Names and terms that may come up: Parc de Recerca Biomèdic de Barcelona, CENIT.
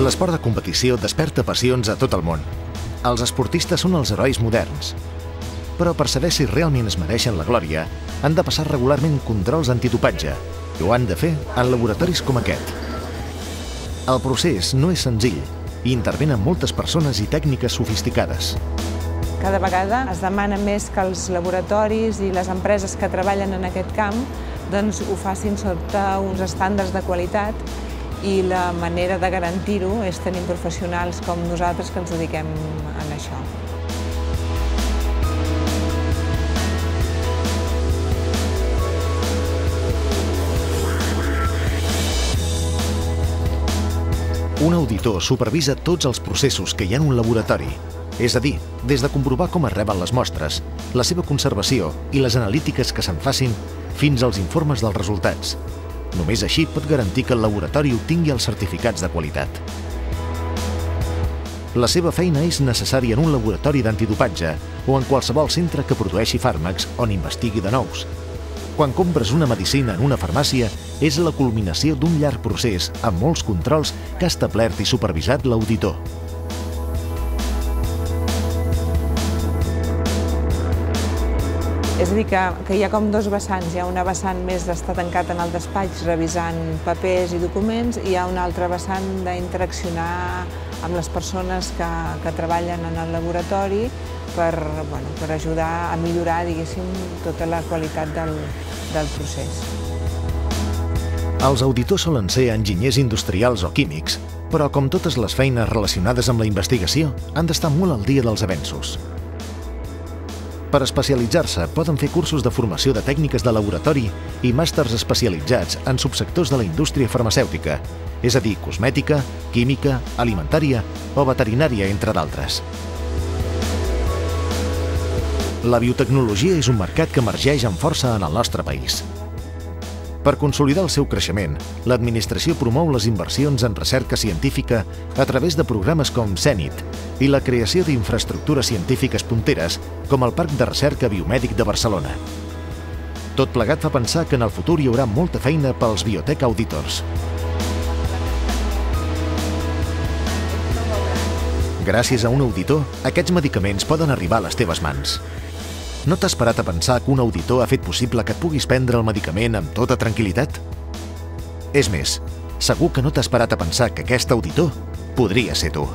L'esport de competició desperta passions a tot el món. Els esportistes són els herois moderns. Però per saber si realment es mereixen la glòria, han de passar regularment controls antidopatge, i ho han de fer en laboratoris com aquest. El procés no és senzill i intervenen moltes persones i tècniques sofisticades. Cada vegada es demana més que els laboratoris i les empreses que treballen en aquest camp doncs ho facin sota uns estàndards de qualitat, i la manera de garantir-ho és tenir professionals com nosaltres que ens dediquem a això. Un auditor supervisa tots els processos que hi ha en un laboratori, és a dir, des de comprovar com es reben les mostres, la seva conservació i les analítiques que se'n facin, fins als informes dels resultats. Només així pot garantir que el laboratori obtingui els certificats de qualitat. La seva feina és necessària en un laboratori d'antidopatge o en qualsevol centre que produeixi fàrmacs on investigui de nous. Quan compres una medicina en una farmàcia, és la culminació d'un llarg procés amb molts controls que ha establert i supervisat l'auditor. És a dir, que hi ha com dos vessants. Hi ha una vessant més d'estar tancat en el despatx revisant papers i documents, i hi ha una altra vessant d'interaccionar amb les persones que treballen en el laboratori per ajudar a millorar, diguéssim, tota la qualitat del procés. Els auditors solen ser enginyers industrials o químics, però com totes les feines relacionades amb la investigació, han d'estar molt al dia dels avenços. Per especialitzar-se, poden fer cursos de formació de tècniques de laboratori i màsters especialitzats en subsectors de la indústria farmacèutica, és a dir, cosmètica, química, alimentària o veterinària, entre d'altres. La biotecnologia és un mercat que emergeix amb força en el nostre país. Per consolidar el seu creixement, l'administració promou les inversions en recerca científica a través de programes com CENIT i la creació d'infraestructures científiques punteres com el Parc de Recerca Biomèdic de Barcelona. Tot plegat fa pensar que en el futur hi haurà molta feina pels biotech auditors. Gràcies a un auditor, aquests medicaments poden arribar a les teves mans. No t'has parat a pensar que un auditor ha fet possible que et puguis prendre el medicament amb tota tranquil·litat? És més, segur que no t'has parat a pensar que aquest auditor podria ser tu.